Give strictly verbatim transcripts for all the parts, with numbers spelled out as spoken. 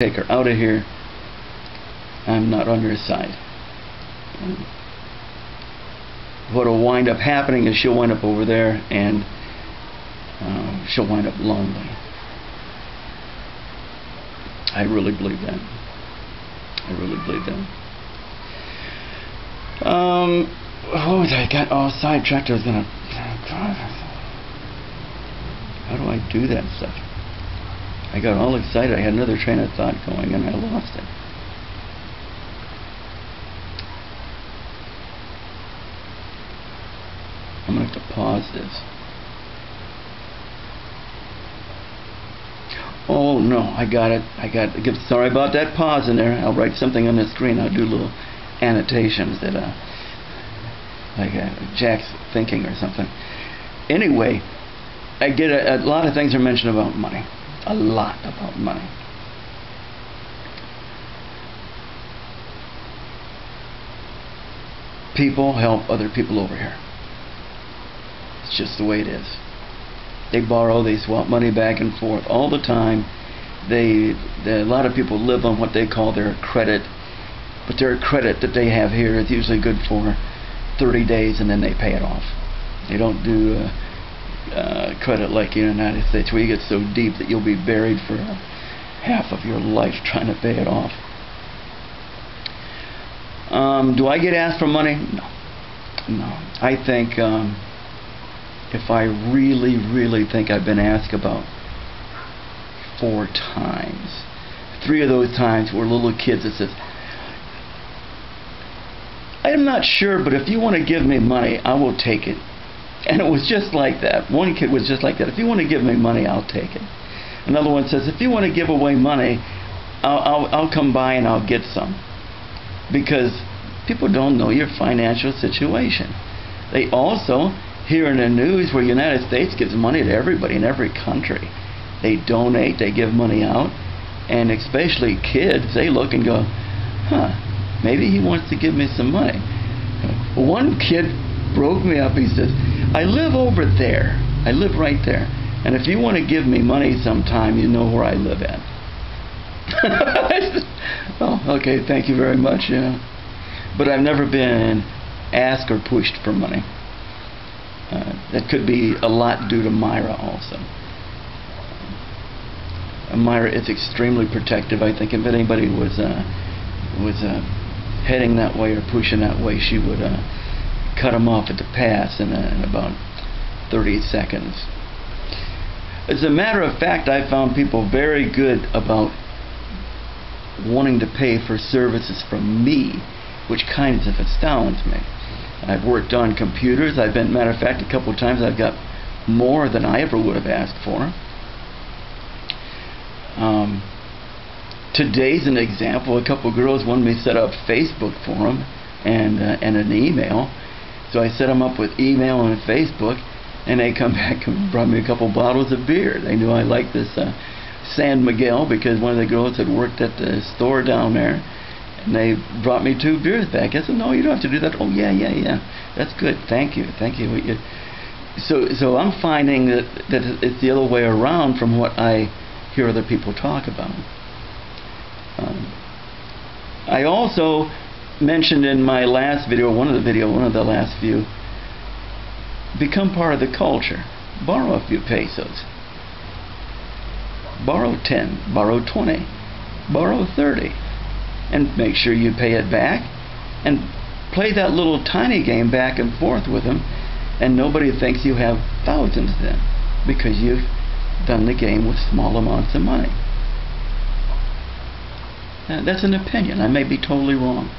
Take her out of here. I'm not on your side. And what'll wind up happening is she'll wind up over there, and uh, she'll wind up lonely. I really believe that. I really believe that. Um, oh, I got all sidetracked. I was gonna. God, how do I do that stuff? I got all excited. I had another train of thought going, and I lost it. I'm going to have to pause this. Oh, no. I got it. I got it. Sorry about that pause in there. I'll write something on the screen. I'll do little annotations that, uh, like uh, Jack's thinking or something. Anyway, I get a, a lot of things are mentioned about money. A lot about money. People help other people over here. It's just the way it is. They borrow, they swap money back and forth all the time. They, they a lot of people live on what they call their credit, but their credit that they have here is usually good for thirty days, and then they pay it off. They don't do uh, Uh, credit like in the United States, where you get so deep that you'll be buried for half of your life trying to pay it off. Um, do I get asked for money? No. No. I think um, if I really, really think I've been asked about four times. Three of those times were little kids that says, I'm not sure, but if you want to give me money, I will take it. And it was just like that. One kid was just like that. If you want to give me money, I'll take it. Another one says, if you want to give away money, I'll, I'll, I'll come by and I'll get some. Because people don't know your financial situation. They also hear in the news where the United States gives money to everybody in every country. They donate, they give money out. And especially kids, they look and go, huh, maybe he wants to give me some money. One kid broke me up. He says, I live over there. I live right there. And if you want to give me money sometime, you know where I live at. Oh, okay, thank you very much. Yeah. But I've never been asked or pushed for money. Uh, that could be a lot due to Myra also. Uh, Myra is extremely protective. I think if anybody was, uh, was uh, heading that way or pushing that way, she would... Uh, cut them off at the pass in, uh, in about thirty seconds. As a matter of fact, I found people very good about wanting to pay for services from me, which kind of astounds me. I've worked on computers. I've been, matter of fact, a couple of times I've got more than I ever would have asked for. Um, today's an example. A couple of girls wanted me to set up Facebook for them and, uh, and an email. So I set them up with email and Facebook, and they come back and brought me a couple bottles of beer. They knew I liked this uh, San Miguel because one of the girls had worked at the store down there, and they brought me two beers back. I said, no, you don't have to do that. Oh, yeah, yeah, yeah. That's good. Thank you. Thank you. So, so I'm finding that, that it's the other way around from what I hear other people talk about. Um, I also... mentioned in my last video, one of the video, one of the last few, become part of the culture. Borrow a few pesos. Borrow ten, borrow twenty, borrow thirty, and make sure you pay it back, and play that little tiny game back and forth with them, and nobody thinks you have thousands then, because you've done the game with small amounts of money. Now, that's an opinion. I may be totally wrong.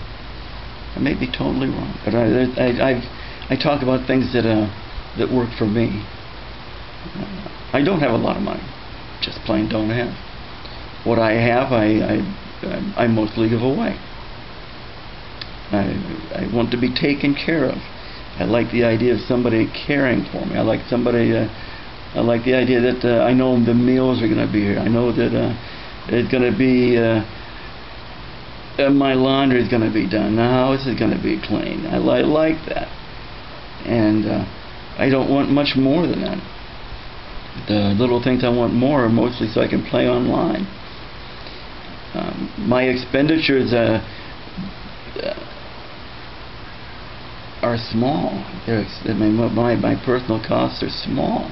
I may be totally wrong, but I, I, I've, I talk about things that, uh, that work for me. Uh, I don't have a lot of money, just plain don't have. What I have, I, I, I mostly give away. I, I want to be taken care of. I like the idea of somebody caring for me. I like somebody. Uh, I like the idea that uh, I know the meals are going to be here. I know that uh, it's going to be. Uh, my laundry is going to be done, the house is going to be clean. I li like that, and uh, I don't want much more than that. The little things I want more are mostly so I can play online. Um, my expenditures uh, uh, are small. They're ex my, my, my personal costs are small.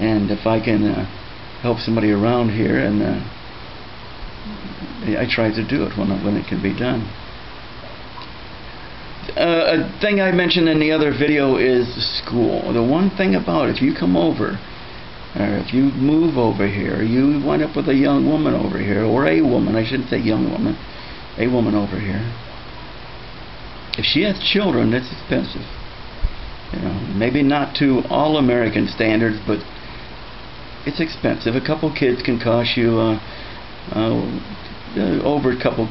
And if I can uh, help somebody around here, and uh, I try to do it when, when it can be done. Uh, a thing I mentioned in the other video is school. The one thing about if you come over, or if you move over here, you wind up with a young woman over here, or a woman, I shouldn't say young woman, a woman over here. If she has children, that's expensive. You know, maybe not to all American standards, but it's expensive. A couple kids can cost you uh, uh, over a couple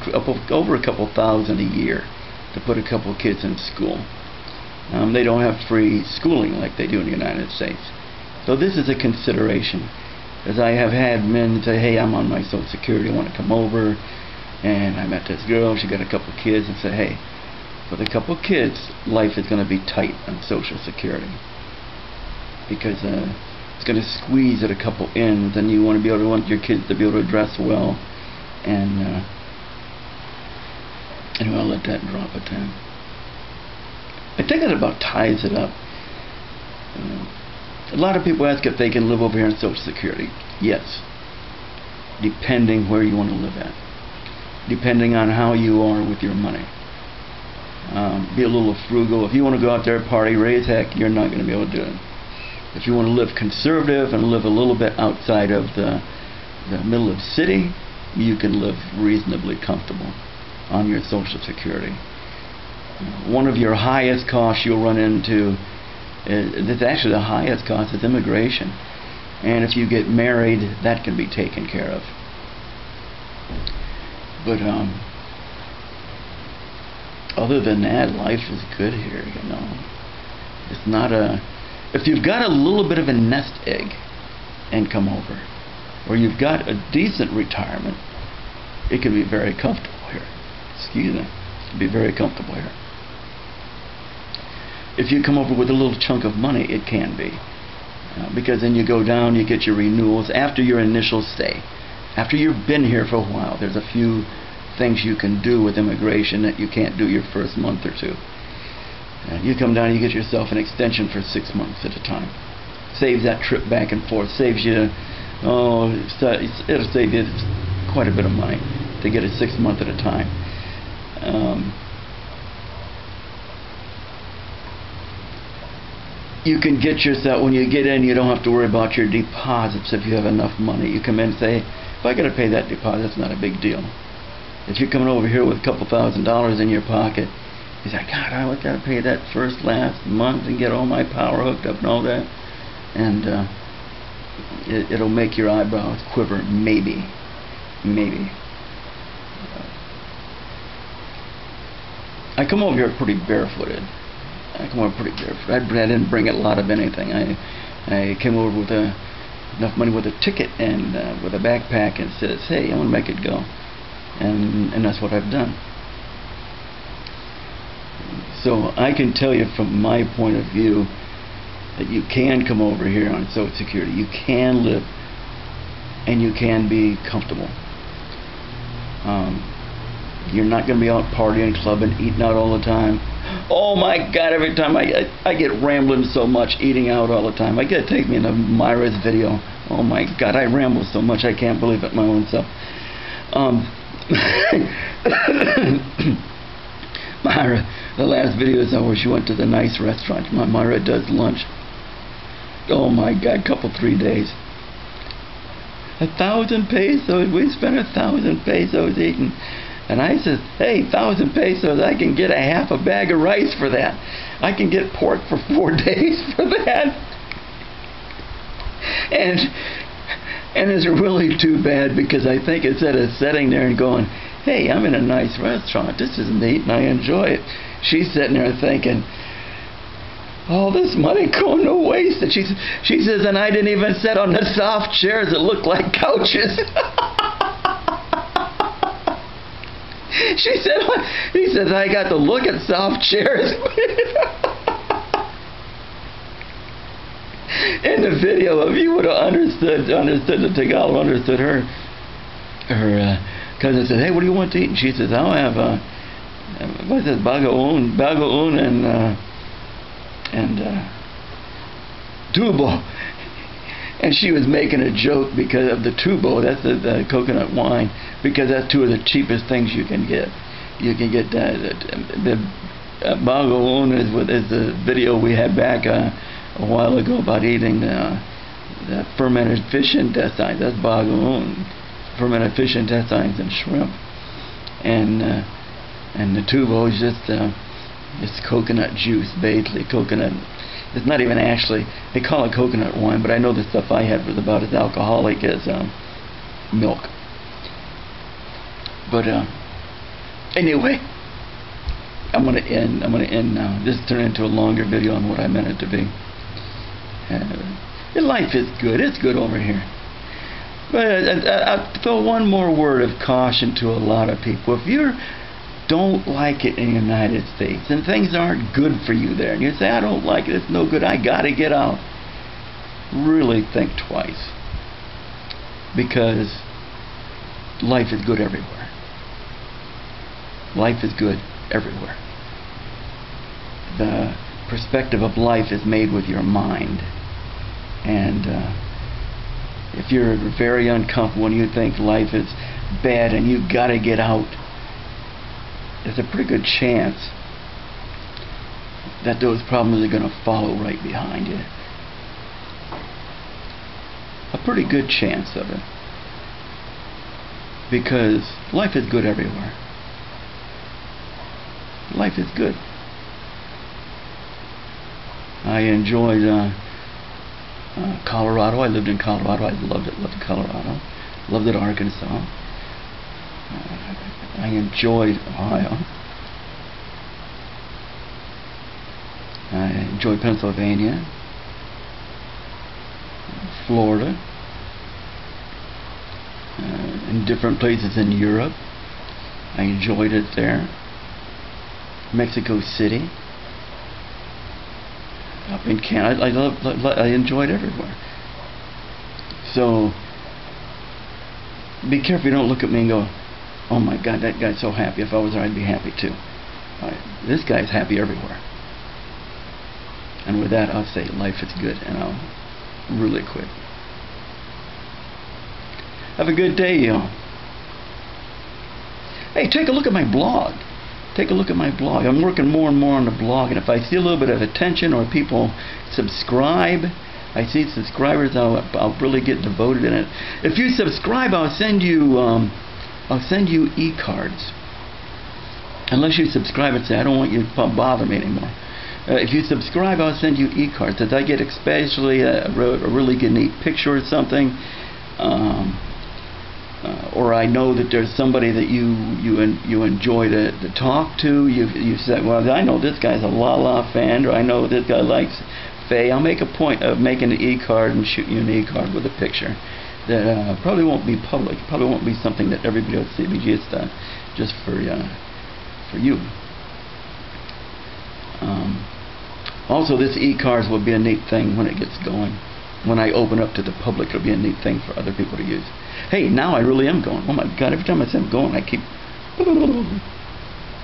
over a couple thousand a year to put a couple kids in school. Um, they don't have free schooling like they do in the United States. So this is a consideration, as I have had men say, hey, I'm on my Social Security, I want to come over, and I met this girl, she got a couple kids, and say, hey, with a couple kids, life is going to be tight on Social Security, because uh, it's going to squeeze at a couple ends, and you want to be able to want your kids to be able to dress well, and uh, anyway, I'll let that drop at that. I think that about ties it up. Uh, a lot of people ask if they can live over here on Social Security. Yes. Depending where you want to live at. Depending on how you are with your money. Um, be a little frugal. If you want to go out there and party, raise heck, you're not going to be able to do it. If you want to live conservative and live a little bit outside of the, the middle of the city, you can live reasonably comfortable on your Social Security. One of your highest costs you'll run into, that's actually the highest cost, is immigration. And if you get married, that can be taken care of. But um, other than that, life is good here, you know. It's not a... If you've got a little bit of a nest egg and come over, or you've got a decent retirement, it can be very comfortable here. Excuse me. It'd be very comfortable here. If you come over with a little chunk of money, it can be. Uh, because then you go down, you get your renewals after your initial stay. After you've been here for a while, there's a few things you can do with immigration that you can't do your first month or two. Uh, you come down and you get yourself an extension for six months at a time. Saves that trip back and forth. Saves you, oh, it'll save you quite a bit of money to get a six month at a time. Um, you can get yourself, when you get in, you don't have to worry about your deposits if you have enough money. You come in and say, if I got to pay that deposit, it's not a big deal. If you're coming over here with a couple thousand dollars in your pocket, you say, God, I would got to pay that first last month and get all my power hooked up and all that. And uh, it, it'll make your eyebrows quiver, maybe. Maybe. I come over here pretty barefooted. I come over pretty barefooted. I, I didn't bring a lot of anything. I I came over with a, enough money with a ticket and uh, with a backpack, and says, hey, I want to make it go. And, and that's what I've done. So I can tell you from my point of view that you can come over here on Social Security. You can live and you can be comfortable. Um... You're not going to be out partying, clubbing, eating out all the time. Oh my God, every time I, I, I get rambling so much, eating out all the time. I got to take me into Myra's video. Oh my God, I ramble so much I can't believe it my own self. Um, Myra, the last video is where she went to the nice restaurant. My Myra does lunch. Oh my God, couple three days. A thousand pesos, we spent a thousand pesos eating. And I said, hey, thousand pesos, I can get a half a bag of rice for that. I can get pork for four days for that. And and it's really too bad, because I think instead of sitting there and going, hey, I'm in a nice restaurant, this is neat and I enjoy it, she's sitting there thinking, all this money going to waste. And she's, she says, and I didn't even sit on the soft chairs that look like couches. She said, he says, I got to look at soft chairs. In the video, if you would have understood, understood the Tagalog, understood her, her, uh, because I said, hey, what do you want to eat? And she says, I'll have uh, what is it, Bagoong, Bagoong and uh, and uh, tubo. And she was making a joke because of the tubo, that's the, the coconut wine, because that's two of the cheapest things you can get. You can get that. The Bagoong is, is the video we had back uh, a while ago about eating uh, the fermented fish intestines. That's Bagoong, fermented fish intestines and shrimp. And uh, and the tubo is just uh, it's coconut juice, basically coconut. It's not even actually, they call it coconut wine, but I know the stuff I had was about as alcoholic as um, milk. But uh, anyway, I'm gonna end. I'm gonna end now. This turned into a longer video on what I meant it to be. Uh, life is good. It's good over here. But I, I, I throw one more word of caution to a lot of people. If you're don't like it in the United States and things aren't good for you there and you say, I don't like it, it's no good, I gotta get out, really think twice, because life is good everywhere. Life is good everywhere. The perspective of life is made with your mind, and uh, if you're very uncomfortable and you think life is bad and you gotta get out, there's a pretty good chance that those problems are going to follow right behind you. A pretty good chance of it. Because life is good everywhere. Life is good. I enjoyed uh, uh, Colorado. I lived in Colorado. I loved it. Loved Colorado. Loved it, Arkansas. I enjoyed Ohio. I enjoyed Pennsylvania, Florida, uh, and different places in Europe. I enjoyed it there. Mexico City, up in Canada. I, I love. Lo I enjoyed everywhere. So be careful. You don't look at me and go, oh my God, that guy's so happy. If I was there, I'd be happy too. Right. This guy's happy everywhere. And with that, I'll say life is good, and I'll really quit. Have a good day, y'all. Hey, take a look at my blog. Take a look at my blog. I'm working more and more on the blog, and if I see a little bit of attention or people subscribe, I see subscribers, I'll, I'll really get devoted in it. If you subscribe, I'll send you... Um, I'll send you e-cards. Unless you subscribe and say, I don't want you to bother me anymore. Uh, if you subscribe, I'll send you e-cards. If I get especially a, a really good neat picture or something, um, uh, or I know that there's somebody that you you en you enjoy to, to talk to, you you say, well, I know this guy's a La La fan, or I know this guy likes Faye. I'll make a point of making an e-card and shooting you an e-card with a picture. That uh, probably won't be public. Probably won't be something that everybody will see. But just, uh, just for uh, for you. Um, also, this e-cards will be a neat thing when it gets going. When I open up to the public, it'll be a neat thing for other people to use. Hey, now I really am going. Oh my God! Every time I say I'm going, I keep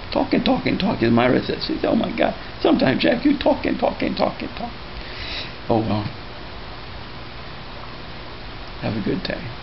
talking, talking, talking. Myra says, "Oh my God!" Sometimes, Jack, you talking, talking, talking, talking. Oh well. Have a good day.